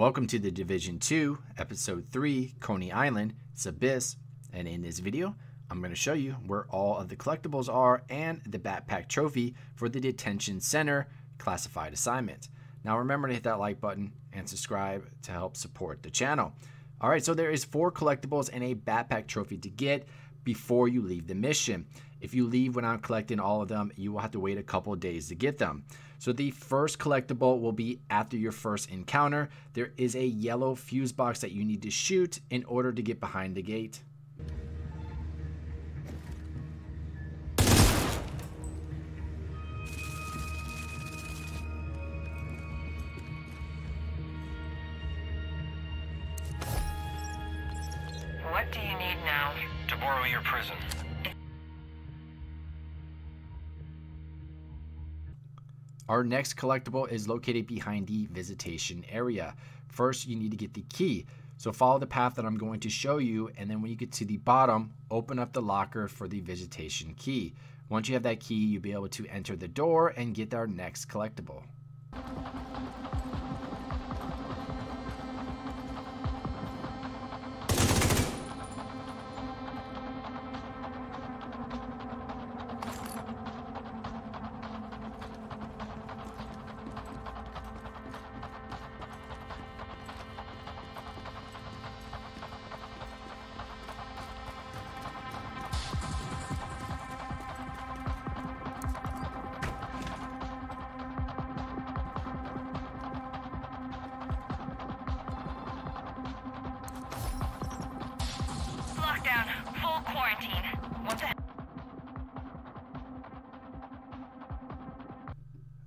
Welcome to the Division 2, Episode 3, Coney Island. It's Abyss, and in this video, I'm going to show you where all of the collectibles are and the backpack trophy for the Detention Center classified assignment. Now remember to hit that like button and subscribe to help support the channel. All right, so there is 4 collectibles and a backpack trophy to get before you leave the mission. If you leave without collecting all of them, you will have to wait a couple of days to get them. So the first collectible will be after your first encounter. There is a yellow fuse box that you need to shoot in order to get behind the gate. What do you need now? To borrow your prison. Our next collectible is located behind the visitation area. First, you need to get the key. So follow the path that I'm going to show you, and then when you get to the bottom, open up the locker for the visitation key. Once you have that key, you'll be able to enter the door and get our next collectible.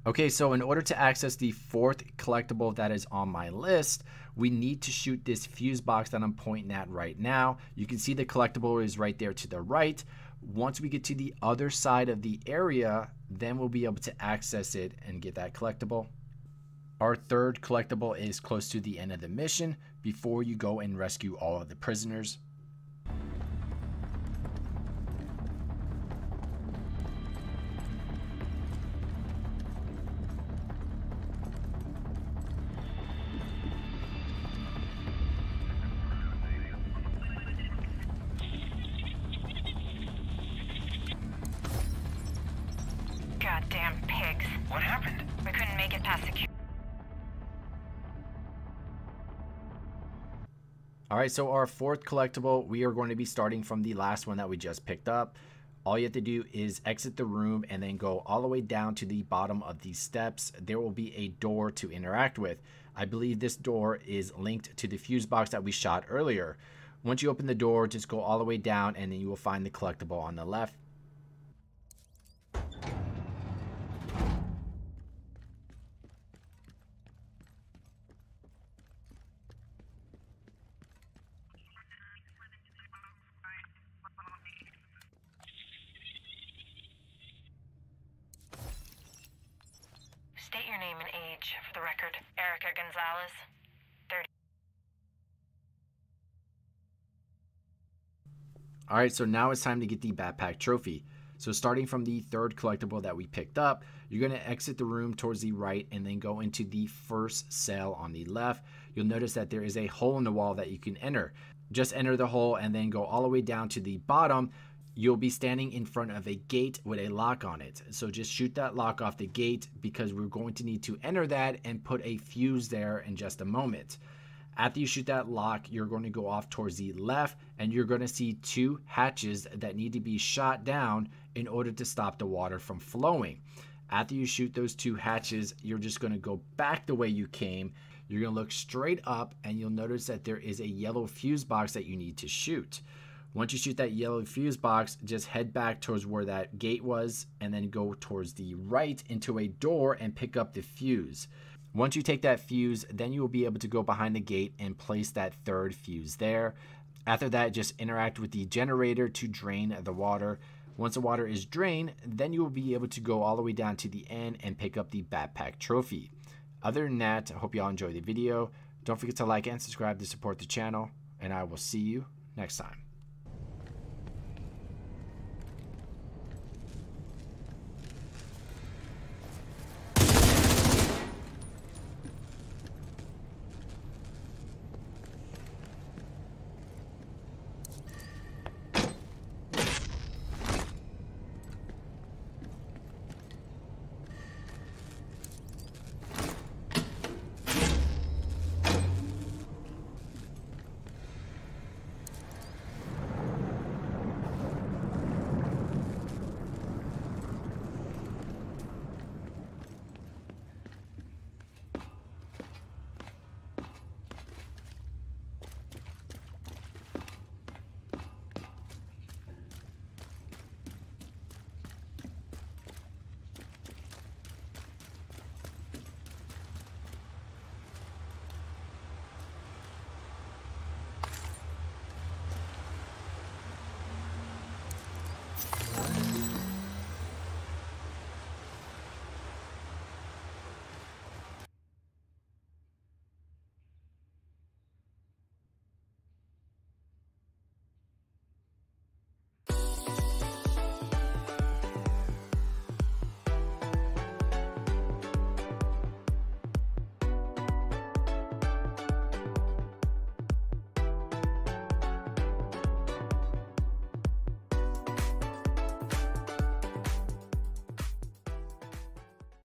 Okay, so in order to access the 4th collectible that is on my list, we need to shoot this fuse box that I'm pointing at right now. You can see the collectible is right there to the right. Once we get to the other side of the area, then we'll be able to access it and get that collectible. Our 3rd collectible is close to the end of the mission before you go and rescue all of the prisoners. Goddamn pigs. What happened? We couldn't make it past security. Alright, so our 4th collectible, we are going to be starting from the last one that we just picked up. All you have to do is exit the room and then go all the way down to the bottom of these steps. There will be a door to interact with. I believe this door is linked to the fuse box that we shot earlier. Once you open the door, just go all the way down and then you will find the collectible on the left. State your name and age for the record. Erica Gonzalez, 30. All right, so now it's time to get the backpack trophy. So starting from the 3rd collectible that we picked up, you're going to exit the room towards the right and then go into the first cell on the left. You'll notice that there is a hole in the wall that you can enter. Just enter the hole and then go all the way down to the bottom. You'll be standing in front of a gate with a lock on it. So just shoot that lock off the gate because we're going to need to enter that and put a fuse there in just a moment. After you shoot that lock, you're going to go off towards the left and you're going to see 2 hatches that need to be shot down in order to stop the water from flowing. After you shoot those 2 hatches, you're just going to go back the way you came. You're going to look straight up and you'll notice that there is a yellow fuse box that you need to shoot. Once you shoot that yellow fuse box, just head back towards where that gate was and then go towards the right into a door and pick up the fuse. Once you take that fuse, then you will be able to go behind the gate and place that 3rd fuse there. After that, just interact with the generator to drain the water. Once the water is drained, then you will be able to go all the way down to the end and pick up the backpack trophy. Other than that, I hope you all enjoyed the video. Don't forget to like and subscribe to support the channel, and I will see you next time.